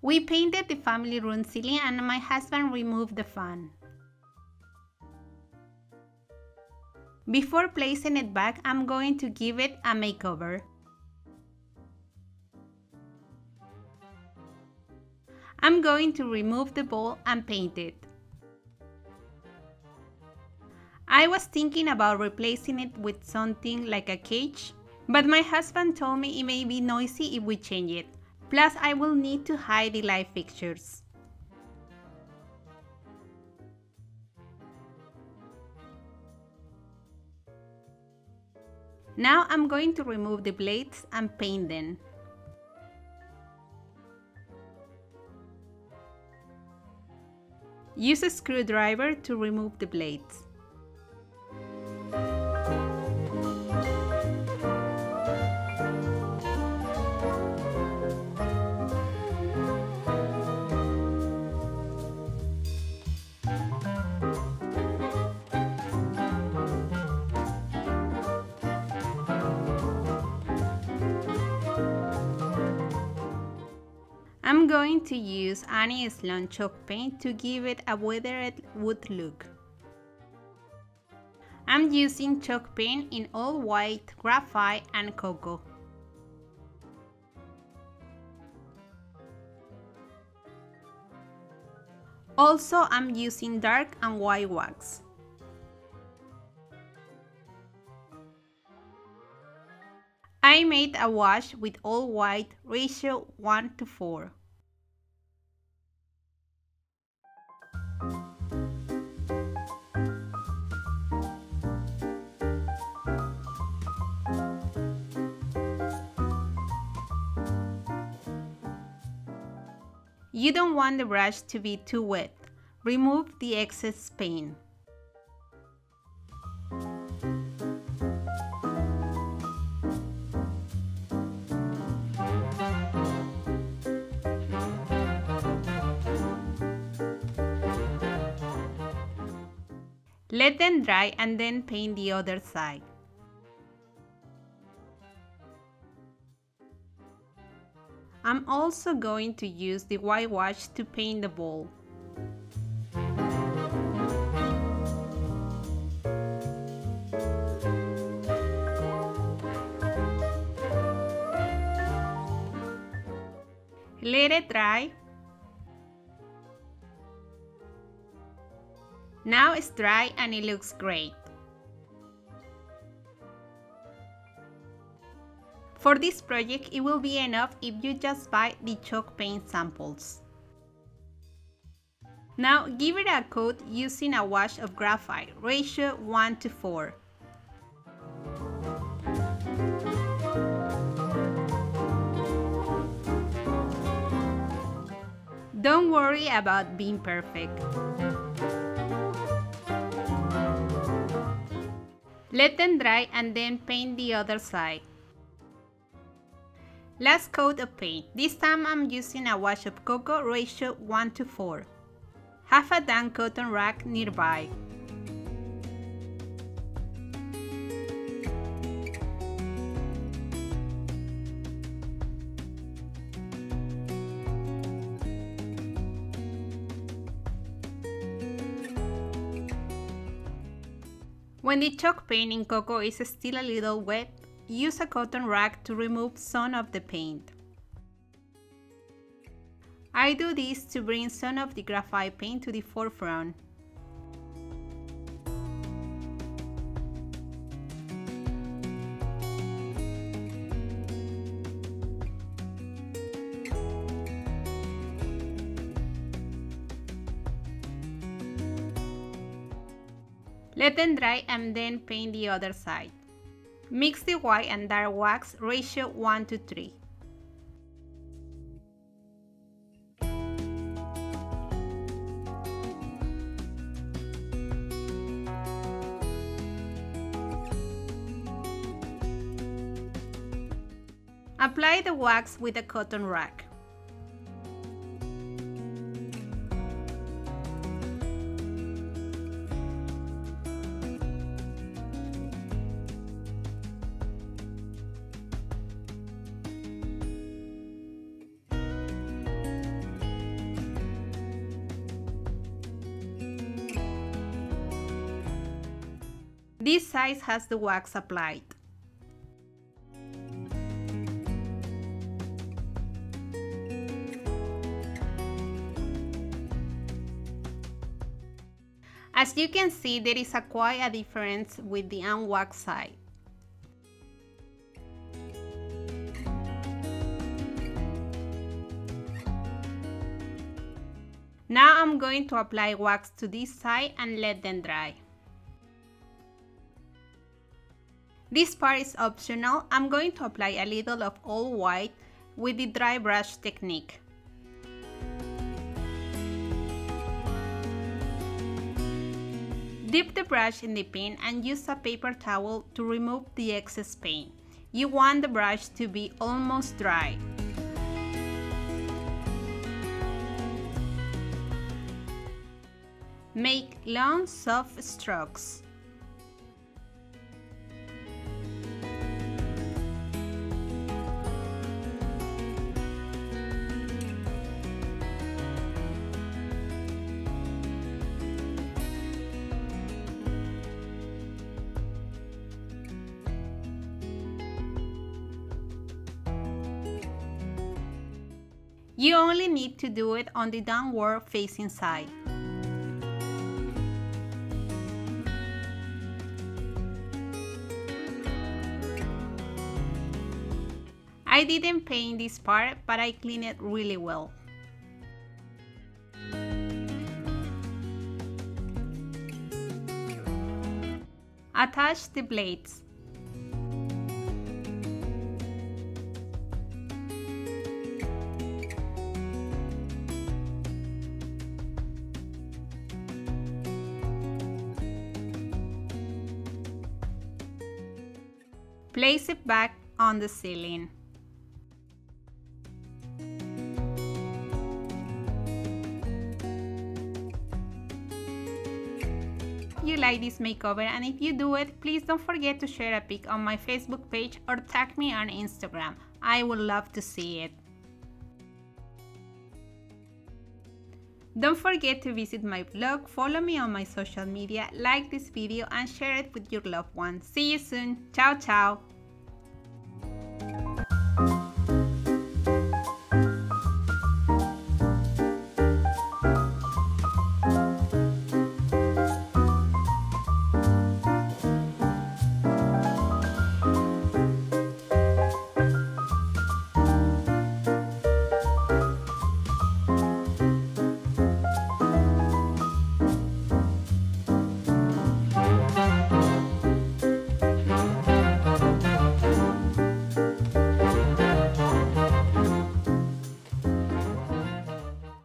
We painted the family room ceiling and my husband removed the fan. Before placing it back, I'm going to give it a makeover. I'm going to remove the bowl and paint it. I was thinking about replacing it with something like a cage, but my husband told me it may be noisy if we change it. Plus, I will need to hide the light fixtures. Now I'm going to remove the blades and paint them. Use a screwdriver to remove the blades. I'm going to use Annie Sloan Chalk Paint to give it a weathered wood look. I'm using chalk paint in all white, graphite and cocoa. Also, I'm using dark and white wax. I made a wash with all white ratio 1:4. You don't want the brush to be too wet. Remove the excess paint. Let them dry and then paint the other side. I'm also going to use the whitewash to paint the bowl. Let it dry. Now it's dry and it looks great. For this project, it will be enough if you just buy the chalk paint samples. Now give it a coat using a wash of graphite, ratio 1:4. Don't worry about being perfect. Let them dry and then paint the other side. Last coat of paint. This time I'm using a wash of cocoa, ratio 1:4. Have a damp cotton rag nearby. When the chalk paint in cocoa is still a little wet, use a cotton rag to remove some of the paint. I do this to bring some of the graphite paint to the forefront. Let them dry and then paint the other side. Mix the white and dark wax, ratio 1:3. Apply the wax with a cotton rag. This side has the wax applied. As you can see, there is quite a difference with the unwaxed side. Now I'm going to apply wax to this side and let them dry. This part is optional. I'm going to apply a little of all white with the dry brush technique. Dip the brush in the paint and use a paper towel to remove the excess paint. You want the brush to be almost dry. Make long, soft strokes. You only need to do it on the downward facing side. I didn't paint this part, but I cleaned it really well. Attach the blades. Place it back on the ceiling. You like this makeover, and if you do it, please don't forget to share a pic on my Facebook page or tag me on Instagram. I would love to see it. Don't forget to visit my blog, follow me on my social media, like this video and share it with your loved ones. See you soon. Ciao, ciao.